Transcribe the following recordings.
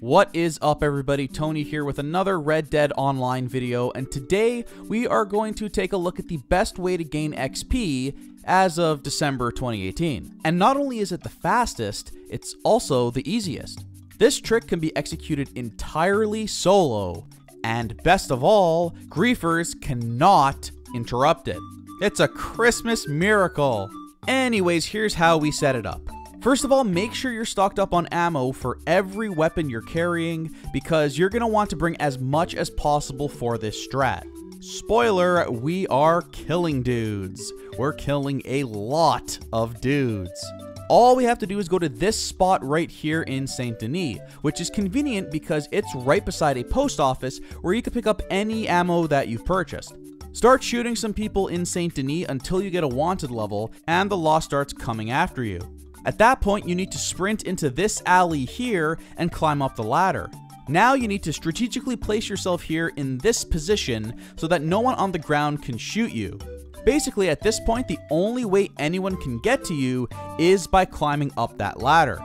What is up, everybody? Tony here with another Red Dead Online video, and today we are going to take a look at the best way to gain XP as of December 2018. And not only is it the fastest, it's also the easiest. This trick can be executed entirely solo, and best of all, griefers cannot interrupt it. It's a Christmas miracle! Anyways, here's how we set it up. First of all, make sure you're stocked up on ammo for every weapon you're carrying, because you're going to want to bring as much as possible for this strat. Spoiler, we are killing dudes. We're killing a lot of dudes. All we have to do is go to this spot right here in Saint Denis, which is convenient because it's right beside a post office where you can pick up any ammo that you've purchased. Start shooting some people in Saint Denis until you get a wanted level and the law starts coming after you. At that point, you need to sprint into this alley here and climb up the ladder. Now you need to strategically place yourself here in this position so that no one on the ground can shoot you. Basically, at this point, the only way anyone can get to you is by climbing up that ladder.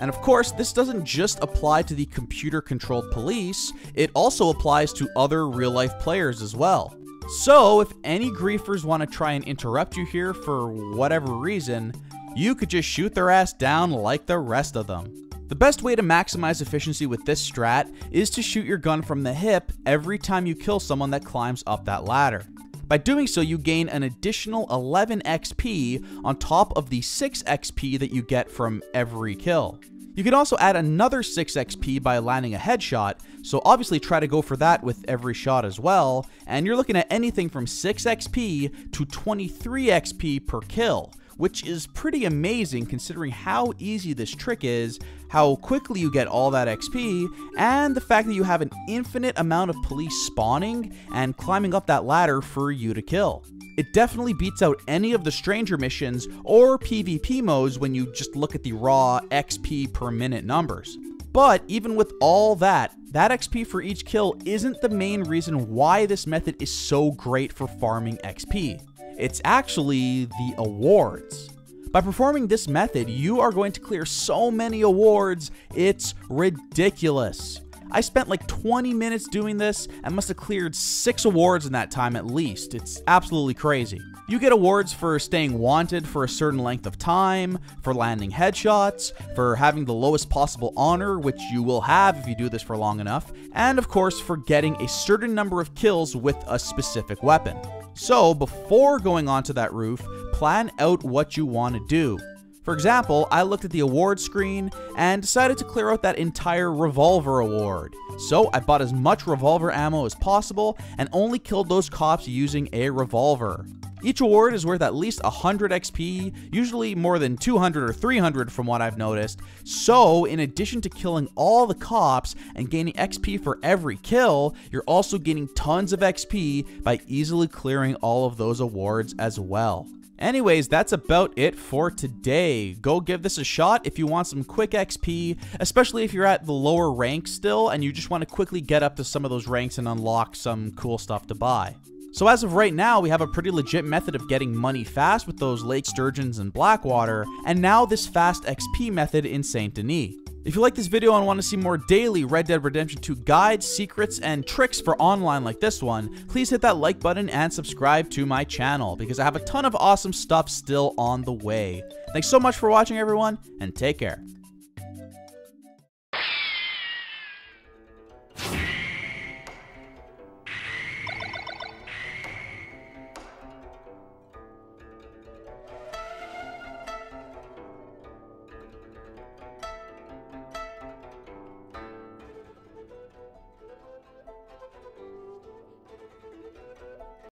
And of course, this doesn't just apply to the computer-controlled police, it also applies to other real-life players as well. So, if any griefers want to try and interrupt you here for whatever reason, you could just shoot their ass down like the rest of them. The best way to maximize efficiency with this strat is to shoot your gun from the hip every time you kill someone that climbs up that ladder. By doing so, you gain an additional 11 XP on top of the 6 XP that you get from every kill. You can also add another 6 XP by landing a headshot, so obviously try to go for that with every shot as well, and you're looking at anything from 6 XP to 23 XP per kill, which is pretty amazing considering how easy this trick is, how quickly you get all that XP, and the fact that you have an infinite amount of police spawning and climbing up that ladder for you to kill. It definitely beats out any of the stranger missions or PvP modes when you just look at the raw XP per minute numbers. But even with all that, that XP for each kill isn't the main reason why this method is so great for farming XP. It's actually the awards. By performing this method, you are going to clear so many awards, it's ridiculous. I spent like 20 minutes doing this and must have cleared 6 awards in that time at least. It's absolutely crazy. You get awards for staying wanted for a certain length of time, for landing headshots, for having the lowest possible honor, which you will have if you do this for long enough, and of course for getting a certain number of kills with a specific weapon. So, before going onto that roof, plan out what you want to do. For example, I looked at the award screen and decided to clear out that entire revolver award. So, I bought as much revolver ammo as possible and only killed those cops using a revolver. Each award is worth at least 100 XP, usually more than 200 or 300 from what I've noticed. So, in addition to killing all the cops and gaining XP for every kill, you're also gaining tons of XP by easily clearing all of those awards as well. Anyways, that's about it for today. Go give this a shot if you want some quick XP, especially if you're at the lower ranks still and you just want to quickly get up to some of those ranks and unlock some cool stuff to buy. So as of right now, we have a pretty legit method of getting money fast with those Lake Sturgeons and Blackwater, and now this fast XP method in Saint Denis. If you like this video and want to see more daily Red Dead Redemption 2 guides, secrets, and tricks for online like this one, please hit that like button and subscribe to my channel, because I have a ton of awesome stuff still on the way. Thanks so much for watching, everyone, and take care.